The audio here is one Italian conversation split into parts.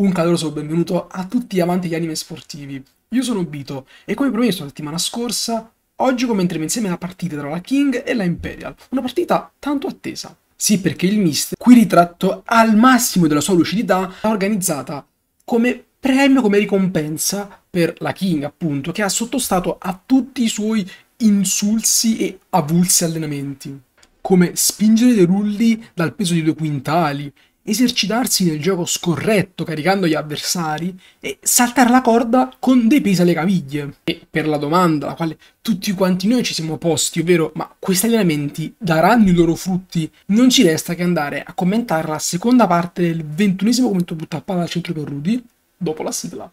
Un caloroso benvenuto a tutti gli amanti di anime sportivi. Io sono Bito e come promesso la settimana scorsa, oggi commenteremo insieme la partita tra la King e la Imperial. Una partita tanto attesa. Sì, perché il Mister, qui ritratto al massimo della sua lucidità, l'ha organizzata come premio, come ricompensa per la King, appunto, che ha sottostato a tutti i suoi insulsi e avulsi allenamenti. Come spingere dei rulli dal peso di 2 quintali, esercitarsi nel gioco scorretto caricando gli avversari e saltare la corda con dei pesi alle caviglie. E per la domanda alla quale tutti quanti noi ci siamo posti, ovvero ma questi allenamenti daranno i loro frutti, non ci resta che andare a commentare la seconda parte del 21° commento buttato a Palla al centro per Rudy dopo la sigla.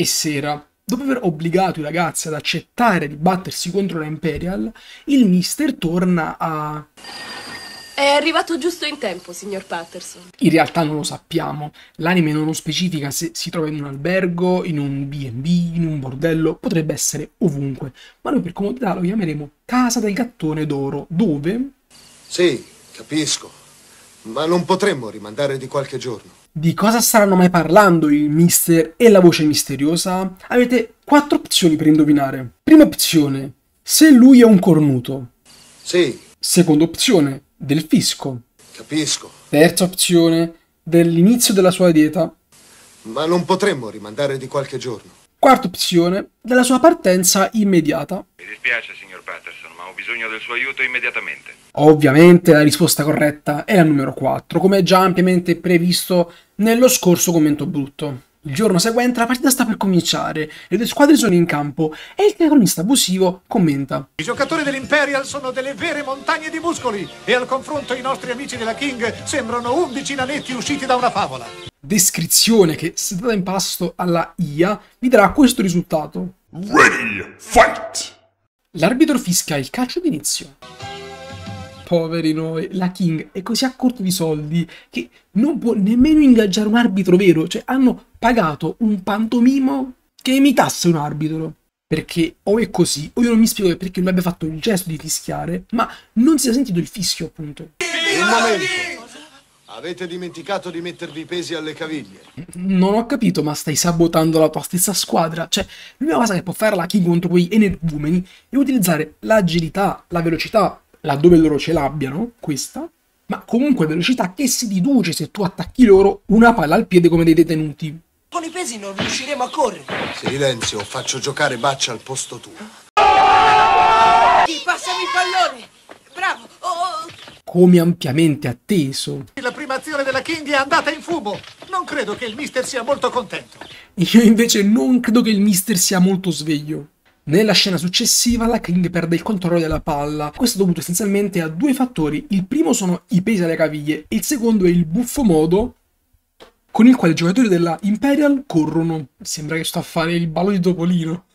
E sera, dopo aver obbligato i ragazzi ad accettare di battersi contro la Imperial, il Mister torna a... È arrivato giusto in tempo, signor Patterson. In realtà non lo sappiamo, l'anime non lo specifica se si trova in un albergo, in un B&B, in un bordello, potrebbe essere ovunque, ma noi per comodità lo chiameremo Casa del Gattone d'Oro, dove... Sì, capisco, ma non potremmo rimandare di qualche giorno. Di cosa staranno mai parlando il Mister e la voce misteriosa? Avete 4 opzioni per indovinare. Prima opzione, se lui è un cornuto. Sì. Seconda opzione, del fisco. Capisco. Terza opzione, dell'inizio della sua dieta. Ma non potremmo rimandare di qualche giorno. Quarta opzione, della sua partenza immediata. Mi dispiace, signor Patterson, ma ho bisogno del suo aiuto immediatamente. Ovviamente la risposta corretta è la numero 4, come già ampiamente previsto nello scorso commento brutto. Il giorno seguente la partita sta per cominciare, le due squadre sono in campo e il telecronista abusivo commenta: i giocatori dell'Imperial sono delle vere montagne di muscoli e al confronto i nostri amici della King sembrano 11 nanetti usciti da una favola. Descrizione che, se data in pasto alla IA, vi darà questo risultato. Ready, fight! L'arbitro fischia il calcio d'inizio. Poveri noi, la King è così a corto di soldi che non può nemmeno ingaggiare un arbitro vero, cioè hanno pagato un pantomimo che imitasse un arbitro. Perché o è così, o io non mi spiego perché non abbia fatto il gesto di fischiare, ma non si è sentito il fischio, appunto. Un momento, avete dimenticato di mettervi i pesi alle caviglie. Non ho capito, ma stai sabotando la tua stessa squadra. Cioè, l'unica cosa che può fare la King contro quei energumeni è utilizzare l'agilità, la velocità, laddove loro ce l'abbiano, questa, ma comunque velocità che si riduce se tu attacchi loro una palla al piede come dei detenuti. Con i pesi non riusciremo a correre. Silenzio, faccio giocare Baccia al posto tuo. Ti passami il pallone, bravo. Oh. Come ampiamente atteso. La prima azione della King è andata in fumo, non credo che il Mister sia molto contento. Io invece non credo che il Mister sia molto sveglio. Nella scena successiva la King perde il controllo della palla, questo è dovuto essenzialmente a 2 fattori, il primo sono i pesi alle caviglie e il secondo è il buffo modo con il quale i giocatori della Imperial corrono. Sembra che sto a fare il ballo di Topolino.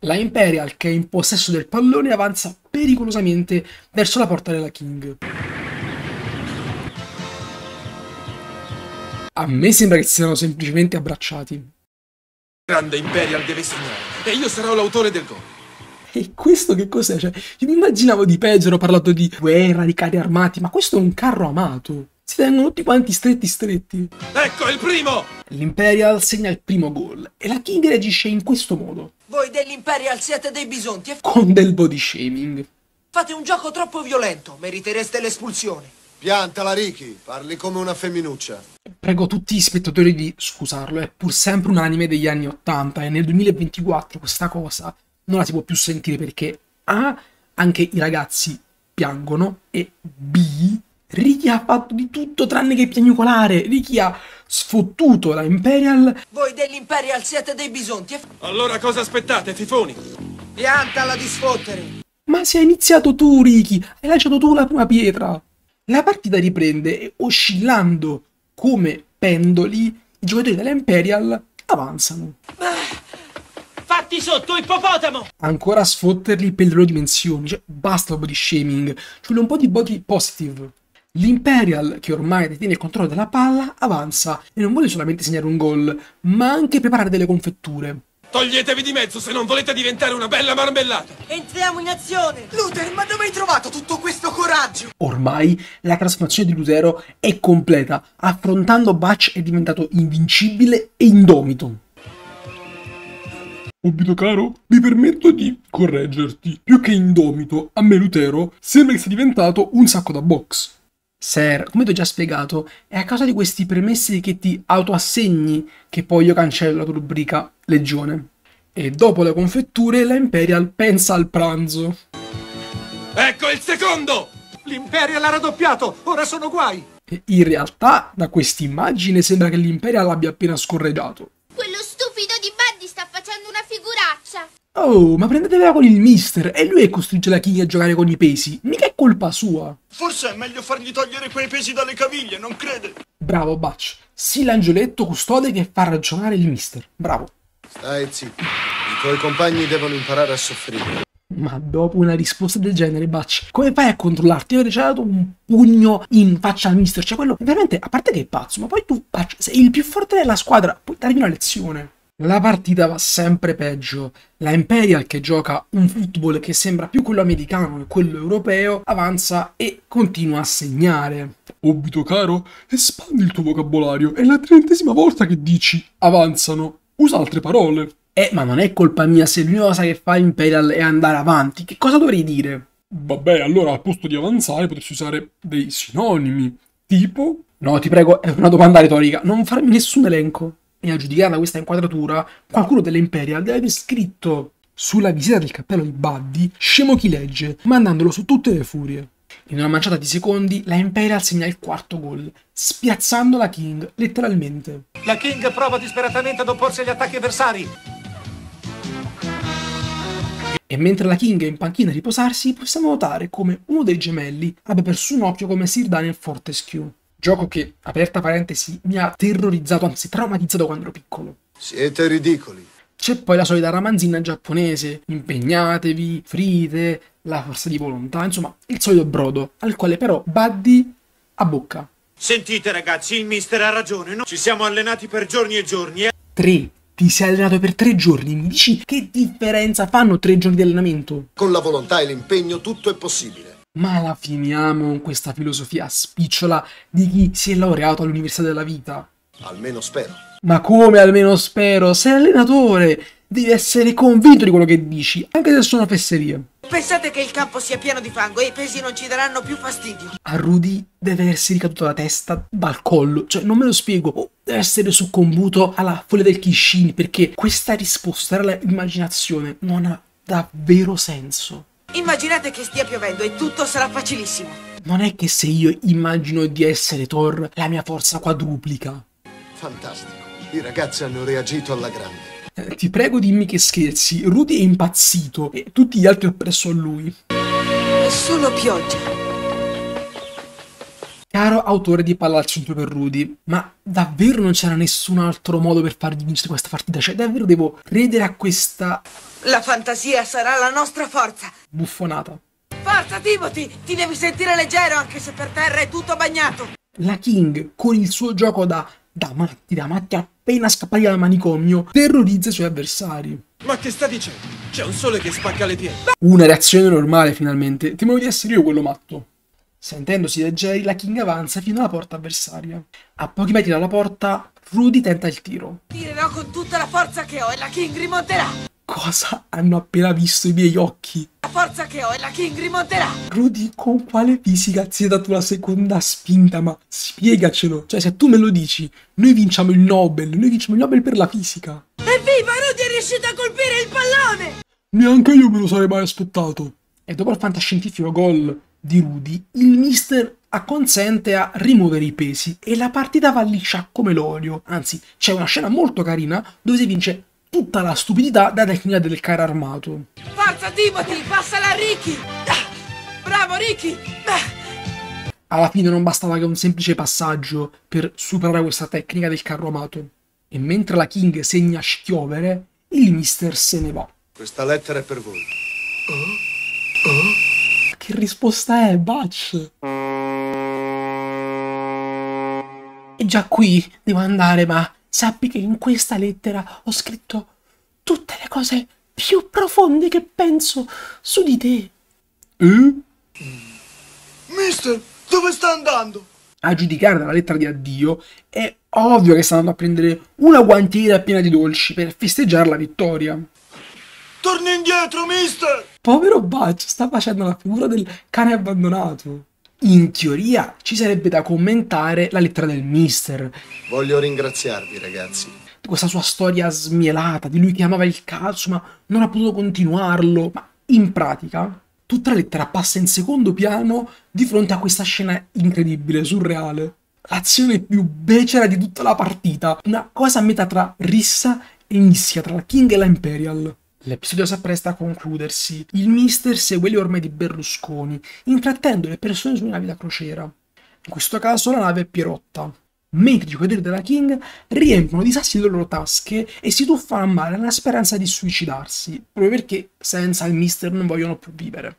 La Imperial, che è in possesso del pallone, avanza pericolosamente verso la porta della King. A me sembra che si siano semplicemente abbracciati. Grande Imperial deve segnare e io sarò l'autore del gol. E questo che cos'è? Cioè, io mi immaginavo di peggio, ho parlato di guerra, di carri armati, ma questo è un carro amato. Si tengono tutti quanti stretti. Ecco il primo! L'Imperial segna il primo gol e la King reagisce in questo modo. Voi dell'Imperial siete dei bisonti e... con del body shaming. Fate un gioco troppo violento, meritereste l'espulsione. Piantala, Ricky, parli come una femminuccia. Prego tutti gli spettatori di scusarlo, è pur sempre un anime degli anni 80 e nel 2024 questa cosa non la si può più sentire perché A, anche i ragazzi piangono e B, Ricky ha fatto di tutto tranne che piagnucolare. Ricky ha sfottuto la Imperial. Voi dell'Imperial siete dei bisonti. Allora cosa aspettate, fifoni? Piantala di sfottere. Ma se hai iniziato tu, Ricky, hai lanciato tu la prima pietra. La partita riprende e, oscillando come pendoli, i giocatori dell'Imperial avanzano. Fatti sotto, ippopotamo! Ancora a sfotterli per le loro dimensioni, cioè basta body shaming, ci vuole un po' di body positive. L'Imperial, che ormai detiene il controllo della palla, avanza e non vuole solamente segnare un gol, ma anche preparare delle confetture. Toglietevi di mezzo se non volete diventare una bella marmellata! Entriamo in azione! Luther, ma dove hai trovato tutto questo coraggio? Ormai la trasformazione di Lutero è completa. Affrontando Baccia è diventato invincibile e indomito. Obito caro, mi permetto di correggerti. Più che indomito, a me Lutero sembra che sia diventato un sacco da box. Sir, come ti ho già spiegato, è a causa di questi premessi che ti autoassegni che poi io cancello la tua rubrica Legione. E dopo le confetture, la Imperial pensa al pranzo. Ecco il secondo! L'Imperial ha raddoppiato, ora sono guai! E in realtà, da quest'immagine sembra che l'Imperial abbia appena scorreggiato. Quello stupido di Buddy sta facendo una figuraccia! Oh, ma prendetevela con il Mister, è lui che costringe la King a giocare con i pesi, mica è colpa sua. Forse è meglio fargli togliere quei pesi dalle caviglie, non crede? Bravo, Butch. Sì, l'angioletto custode che fa ragionare il Mister, bravo. Stai zitto, i tuoi compagni devono imparare a soffrire. Ma dopo una risposta del genere, Butch, come fai a controllarti? Io avrei dato un pugno in faccia al Mister, cioè quello veramente, a parte che è pazzo, ma poi tu, Butch, sei il più forte della squadra, puoi darmi una lezione. La partita va sempre peggio. La Imperial, che gioca un football che sembra più quello americano che quello europeo, avanza e continua a segnare. Obito caro, espandi il tuo vocabolario, è la 30ª volta che dici avanzano, usa altre parole. Ma non è colpa mia se l'unica cosa che fa l'Imperial è andare avanti, che cosa dovrei dire? Vabbè, allora al posto di avanzare potresti usare dei sinonimi, tipo... No, ti prego, è una domanda retorica, non farmi nessun elenco. E a giudicarla questa inquadratura, qualcuno dell'Imperial deve aver scritto sulla visita del cappello di Buddy "scemo chi legge", mandandolo su tutte le furie. In una manciata di secondi, la Imperial segna il quarto gol, spiazzando la King, letteralmente. La King prova disperatamente ad opporsi agli attacchi avversari. E mentre la King è in panchina a riposarsi, possiamo notare come uno dei gemelli abbia perso un occhio come Sir Daniel Fortescue. Gioco che, aperta parentesi, mi ha terrorizzato, anzi traumatizzato quando ero piccolo. Siete ridicoli. C'è poi la solita ramanzina giapponese, impegnatevi, frite, la forza di volontà, insomma, il solito brodo, al quale però Buddy abbocca. Sentite ragazzi, il mister ha ragione, no? Ci siamo allenati per giorni e giorni e... Tre. Ti sei allenato per 3 giorni, mi dici che differenza fanno 3 giorni di allenamento? Con la volontà e l'impegno tutto è possibile. Ma la finiamo con questa filosofia a spicciola di chi si è laureato all'università della vita? Almeno spero. Ma come almeno spero? Sei allenatore, devi essere convinto di quello che dici, anche se sono fesserie. Pensate che il campo sia pieno di fango e i pesi non ci daranno più fastidio. A Rudy deve essere ricaduta la testa dal collo, cioè non me lo spiego, o deve essere soccombuto alla follia del Kishin, perché questa risposta alla immaginazione non ha davvero senso. Immaginate che stia piovendo e tutto sarà facilissimo. Non è che se io immagino di essere Thor, la mia forza quadruplica. Fantastico, i ragazzi hanno reagito alla grande. Ti prego dimmi che scherzi, Rudy è impazzito e tutti gli altri appresso a lui. È solo pioggia. Caro autore di Palla al centro per Rudy, ma davvero non c'era nessun altro modo per fargli vincere questa partita? Cioè davvero devo credere a questa... La fantasia sarà la nostra forza! Buffonata. Forza Timothy! Ti devi sentire leggero anche se per terra è tutto bagnato! La King, con il suo gioco da matti appena scappati dal manicomio, terrorizza i suoi avversari. Ma che sta dicendo? C'è un sole che spacca le pietre! Una reazione normale finalmente, temevo di essere io quello matto. Sentendosi leggeri, la King avanza fino alla porta avversaria. A pochi metri dalla porta, Rudy tenta il tiro. Tirerò con tutta la forza che ho e la King rimonterà! Cosa hanno appena visto i miei occhi? La forza che ho e la King rimonterà! Rudy, con quale fisica si è dato la seconda spinta? Ma spiegacelo! Cioè, se tu me lo dici, noi vinciamo il Nobel per la fisica! Evviva, Rudy è riuscito a colpire il pallone! Neanche io me lo sarei mai aspettato! E dopo il fantascientifico gol di Rudy, il mister acconsente a rimuovere i pesi e la partita va liscia come l'olio. Anzi, c'è una scena molto carina dove si vince tutta la stupidità da tecnica del carro armato. Forza Timothy, passala a Ricky! Bravo Ricky! Alla fine non bastava che un semplice passaggio per superare questa tecnica del carro armato. E mentre la King segna schiovere, il mister se ne va. Questa lettera è per voi. Oh? Oh? Che risposta è, Butch? È già qui, devo andare, ma sappi che in questa lettera ho scritto tutte le cose più profonde che penso su di te. Mister, dove sta andando? A giudicare dalla lettera di addio, è ovvio che sta andando a prendere una guantiera piena di dolci per festeggiare la vittoria. Torni indietro, mister! Povero Butch, sta facendo la figura del cane abbandonato. In teoria ci sarebbe da commentare la lettera del mister. Voglio ringraziarvi, ragazzi. Questa sua storia smielata di lui che amava il calcio ma non ha potuto continuarlo. Ma in pratica tutta la lettera passa in secondo piano di fronte a questa scena incredibile, surreale. L'azione più becera di tutta la partita. Una cosa a metà tra rissa e inizia tra la King e la Imperial. L'episodio si appresta a concludersi. Il mister segue le orme di Berlusconi, intrattendo le persone su una nave da crociera. In questo caso la nave è Pierotta. Mentre i giocatori della King riempiono di sassi le loro tasche e si tuffano a mare nella speranza di suicidarsi, proprio perché senza il mister non vogliono più vivere.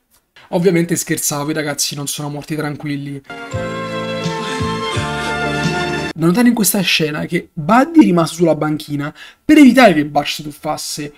Ovviamente scherzavo, i ragazzi non sono morti tranquilli. Da notare in questa scena che Buddy è rimasto sulla banchina per evitare che Baccia si tuffasse,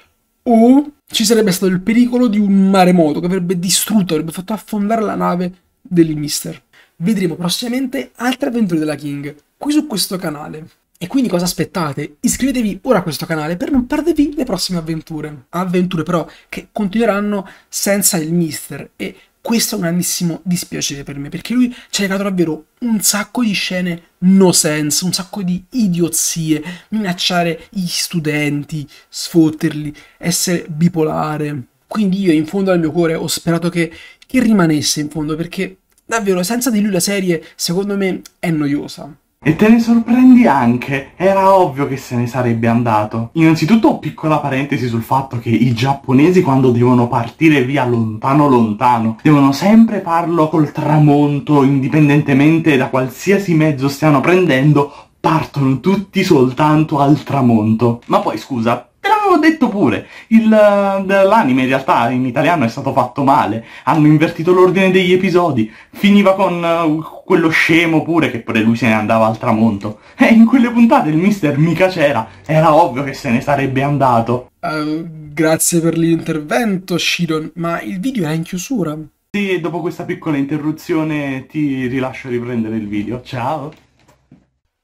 o ci sarebbe stato il pericolo di un maremoto che avrebbe distrutto, avrebbe fatto affondare la nave del mister. Vedremo prossimamente altre avventure della King qui su questo canale. E quindi cosa aspettate? Iscrivetevi ora a questo canale per non perdervi le prossime avventure. Avventure però che continueranno senza il mister, e questo è un grandissimo dispiacere per me, perché lui ci ha legato davvero un sacco di scene no sense, un sacco di idiozie, minacciare gli studenti, sfotterli, essere bipolare. Quindi io in fondo al mio cuore ho sperato che rimanesse in fondo, perché davvero senza di lui la serie secondo me è noiosa. E te ne sorprendi anche, era ovvio che se ne sarebbe andato. Innanzitutto, piccola parentesi sul fatto che i giapponesi quando devono partire via lontano lontano, devono sempre farlo col tramonto, indipendentemente da qualsiasi mezzo stiano prendendo, partono tutti soltanto al tramonto. Ma poi scusa, l'avevo detto pure, l'anime in realtà in italiano è stato fatto male, hanno invertito l'ordine degli episodi, finiva con quello scemo pure che pure lui se ne andava al tramonto, e in quelle puntate il mister mica c'era, era ovvio che se ne sarebbe andato. Grazie per l'intervento, Shiron, ma il video è in chiusura. Sì, e dopo questa piccola interruzione ti rilascio riprendere il video, ciao.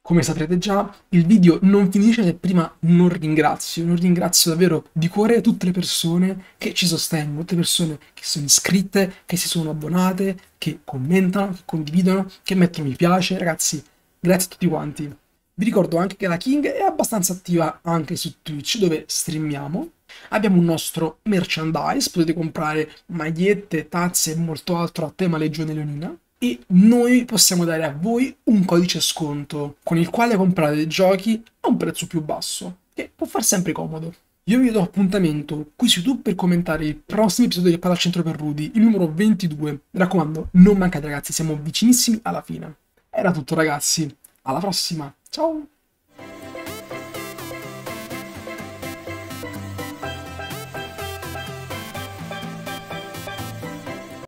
Come saprete già, il video non finisce se prima non ringrazio. Non ringrazio davvero di cuore tutte le persone che ci sostengono, tutte le persone che sono iscritte, che si sono abbonate, che commentano, che condividono, che mettono mi piace. Ragazzi, grazie a tutti quanti. Vi ricordo anche che la King è abbastanza attiva anche su Twitch, dove streamiamo. Abbiamo un nostro merchandise, potete comprare magliette, tazze e molto altro a tema Legione Leonina. E noi possiamo dare a voi un codice sconto con il quale comprare dei giochi a un prezzo più basso, che può far sempre comodo. Io vi do appuntamento qui su YouTube per commentare il prossimo episodio di Palla al centro per Rudy, il numero 22. Mi raccomando, non mancate ragazzi, siamo vicinissimi alla fine. Era tutto ragazzi, alla prossima, ciao!